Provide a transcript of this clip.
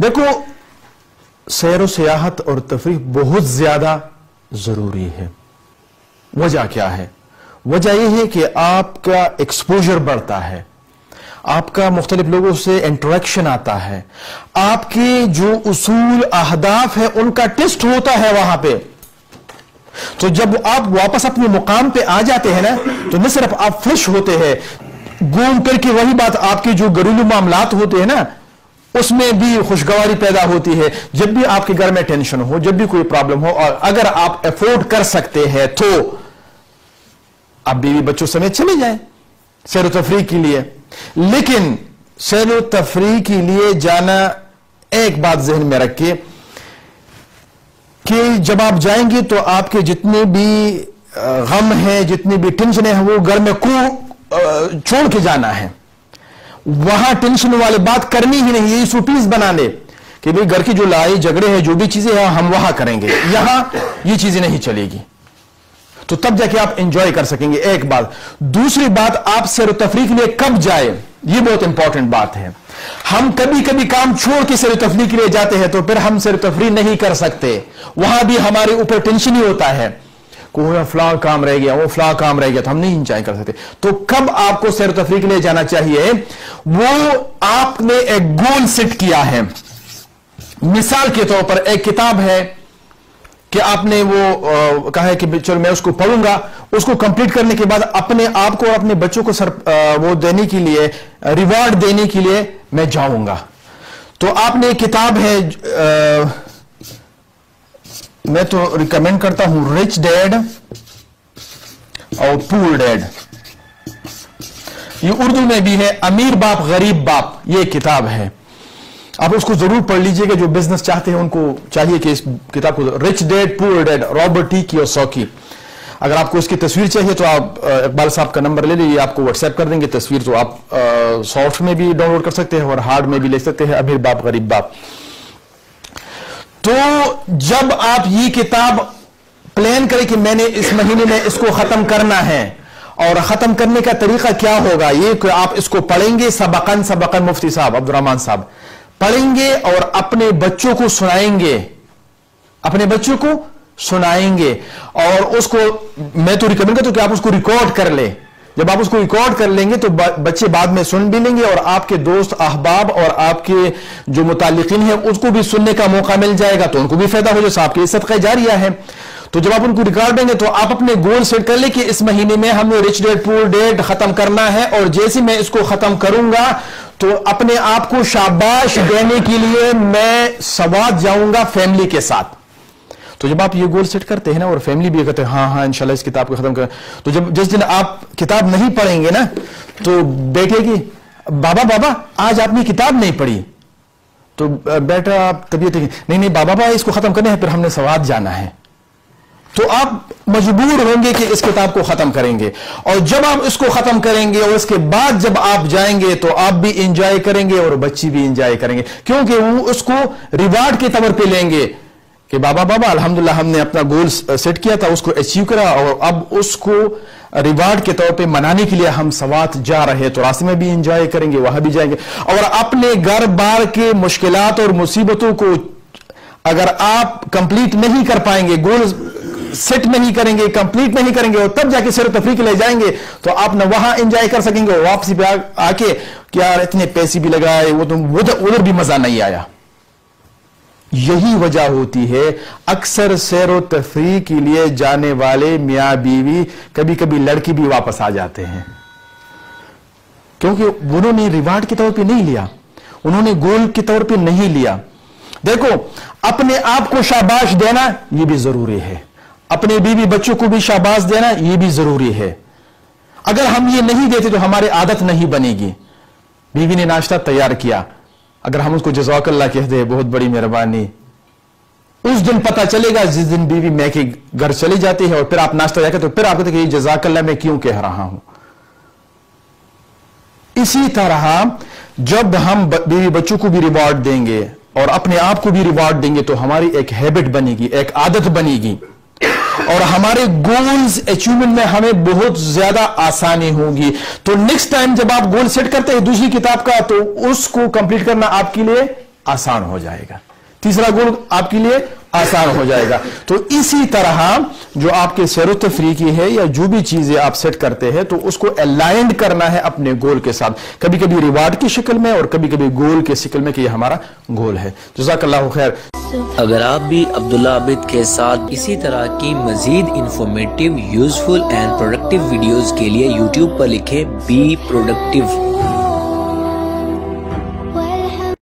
देखो, सैर व सियाहत और तफरीह बहुत ज्यादा जरूरी है। वजह क्या है? वजह यह है कि आपका एक्सपोजर बढ़ता है, आपका मुख्तलिफ लोगों से इंटरेक्शन आता है, आपके जो उसूल अहदाफ है उनका टेस्ट होता है वहां पे। तो जब आप वापस अपने मुकाम पे आ जाते हैं ना, तो न सिर्फ आप फ्रेश होते हैं, घूम करके वही बात आपके जो घरेलू मामलात होते हैं ना उसमें भी खुशगवारी पैदा होती है। जब भी आपके घर में टेंशन हो, जब भी कोई प्रॉब्लम हो, और अगर आप अफोर्ड कर सकते हैं तो आप बीवी बच्चों समेत चले जाएं सैर तफरी के लिए। लेकिन सैर तफरी के लिए जाना, एक बात जहन में रखिए कि जब आप जाएंगे तो आपके जितने भी गम है, जितनी भी टेंशन है, वो घर में को छोड़ के जाना है। वहां टेंशन वाले बात करनी ही नहीं, ये सूपीस बनाने कि भाई घर की जो लड़ाई झगड़े हैं, जो भी चीजें हैं हम वहां करेंगे, यहां ये चीजें नहीं चलेगी। तो तब जाके आप एंजॉय कर सकेंगे, एक बात। दूसरी बात, आप सैर तफरी के लिए कब जाए, ये बहुत इंपॉर्टेंट बात है। हम कभी कभी काम छोड़ के सैर तफरी के लिए जाते हैं तो फिर हम सैर तफरी नहीं कर सकते, वहां भी हमारे ऊपर टेंशन ही होता है, फला काम रह गया, वो फला काम रह गया, तो हम नहीं इंजॉय कर सकते। तो कब आपको सैर तफरी के लिए जाना चाहिए? वो आपने एक गोल सेट किया है। मिसाल के तौर पर एक किताब है कि आपने वो कहा है कि चलो मैं उसको पढ़ूंगा, उसको कंप्लीट करने के बाद अपने आप को और अपने बच्चों को वो देने के लिए, रिवॉर्ड देने के लिए मैं जाऊंगा। तो आपने एक किताब है, मैं तो रिकमेंड करता हूं, रिच डैड और पूर डैड। ये उर्दू में भी है, अमीर बाप गरीब बाप, ये किताब है, आप उसको जरूर पढ़ लीजिएगा। जो बिजनेस चाहते हैं उनको चाहिए कि इस किताब को, rich dad poor dad, Robert T Kiyosaki. अगर आपको इसकी तस्वीर चाहिए तो आप इकबाल साहब का नंबर ले लीजिए, आपको व्हाट्सएप कर देंगे तस्वीर। तो आप सॉफ्ट में भी डाउनलोड कर सकते हैं और हार्ड में भी ले सकते हैं, अमीर बाप गरीब बाप। तो जब आप ये किताब प्लान करें कि मैंने इस महीने में इसको खत्म करना है, और खत्म करने का तरीका क्या होगा, ये कि आप इसको पढ़ेंगे सबकन सबकन, मुफ्ती साहब अब्दुर्रहमान साहब पढ़ेंगे और अपने बच्चों को सुनाएंगे, अपने बच्चों को सुनाएंगे। और उसको मैं तो रिकमेंड करता हूं कि आप उसको रिकॉर्ड कर ले। जब आप उसको रिकॉर्ड कर लेंगे तो बच्चे बाद में सुन भी लेंगे, और आपके दोस्त अहबाब और आपके जो मुतालिकिन हैं उसको भी सुनने का मौका मिल जाएगा, तो उनको भी फायदा हो जाएगा, आपके सदका जारिया है। तो जब आप उनको रिकॉर्ड देंगे तो आप अपने गोल सेट कर ले कि इस महीने में हमने रिच डैड पूअर डैड खत्म करना है, और जैसे मैं इसको खत्म करूंगा तो अपने आप को शाबाश देने के लिए मैं सवाद जाऊंगा फैमिली के साथ। तो जब आप ये गोल सेट करते हैं ना, और फैमिली भी कहते हैं हाँ हाँ इंशाल्लाह इस किताब को खत्म कर, तो जब जिस दिन आप किताब नहीं पढ़ेंगे ना, तो बैठेगी, बाबा बाबा आज आपने किताब नहीं पढ़ी, तो बेटा आप तबीयत नहीं, नहीं बाबा बाबा इसको खत्म करना है, फिर हमने सवाद जाना है, तो आप मजबूर होंगे कि इस किताब को खत्म करेंगे। और जब आप इसको खत्म करेंगे और इसके बाद जब आप जाएंगे तो आप भी इंजॉय करेंगे और बच्ची भी इंजॉय करेंगे, क्योंकि वो उसको रिवार्ड के तौर पर लेंगे कि बाबा बाबा अल्हम्दुलिल्लाह हमने अपना गोल सेट किया था, उसको अचीव करा, और अब उसको रिवार्ड के तौर पे मनाने के लिए हम सवात जा रहे हैं, तो रास्ते में भी एंजॉय करेंगे, वहां भी जाएंगे। और अपने घर बार के मुश्किलात और मुसीबतों को अगर आप कंप्लीट नहीं कर पाएंगे, गोल सेट नहीं करेंगे, कंप्लीट नहीं करेंगे, और तब जाके सैर तफरी के लिए जाएंगे, तो आप ना वहां एंजॉय कर सकेंगे, और वापसी पे आके कि यार इतने पैसे भी लगाए, वो तो उधर भी मजा नहीं आया। यही वजह होती है अक्सर सैर व तफरी के लिए जाने वाले मियां बीवी, कभी कभी लड़की भी वापस आ जाते हैं, क्योंकि उन्होंने रिवार्ड के तौर पे नहीं लिया, उन्होंने गोल के तौर पे नहीं लिया। देखो, अपने आप को शाबाश देना ये भी जरूरी है, अपने बीवी बच्चों को भी शाबाश देना ये भी जरूरी है। अगर हम ये नहीं देते तो हमारी आदत नहीं बनेगी। बीवी ने नाश्ता तैयार किया, अगर हम उसको जज़ाकल्लाह कह दे, बहुत बड़ी मेहरबानी, उस दिन पता चलेगा जिस दिन बीवी मैके घर चली जाती है, और फिर आप नाश्ता जाकर तो फिर आपको तो ये जज़ाकल्लाह मैं क्यों कह रहा हूं। इसी तरह जब हम बीवी बच्चों को भी रिवॉर्ड देंगे और अपने आप को भी रिवॉर्ड देंगे, तो हमारी एक हैबिट बनेगी, एक आदत बनेगी, और हमारे गोल्स अचीवमेंट में हमें बहुत ज्यादा आसानी होगी। तो नेक्स्ट टाइम जब आप गोल सेट करते हैं दूसरी किताब का, तो उसको कंप्लीट करना आपके लिए आसान हो जाएगा, तीसरा गुण आपके लिए आसान हो जाएगा। तो इसी तरह जो आपके सैरो तफरीकी है या जो भी चीजें आप सेट करते हैं तो उसको अलाइंड करना है अपने गोल के साथ, कभी कभी रिवार्ड की शक्ल में और कभी कभी गोल के शक्ल में कि यह हमारा गोल है। जज़ाकल्लाहु खैर। अगर आप भी अब्दुल्ला आबिद के साथ इसी तरह की मजीद informative, useful and productive videos के लिए यूट्यूब पर लिखे बी प्रोडक्टिव।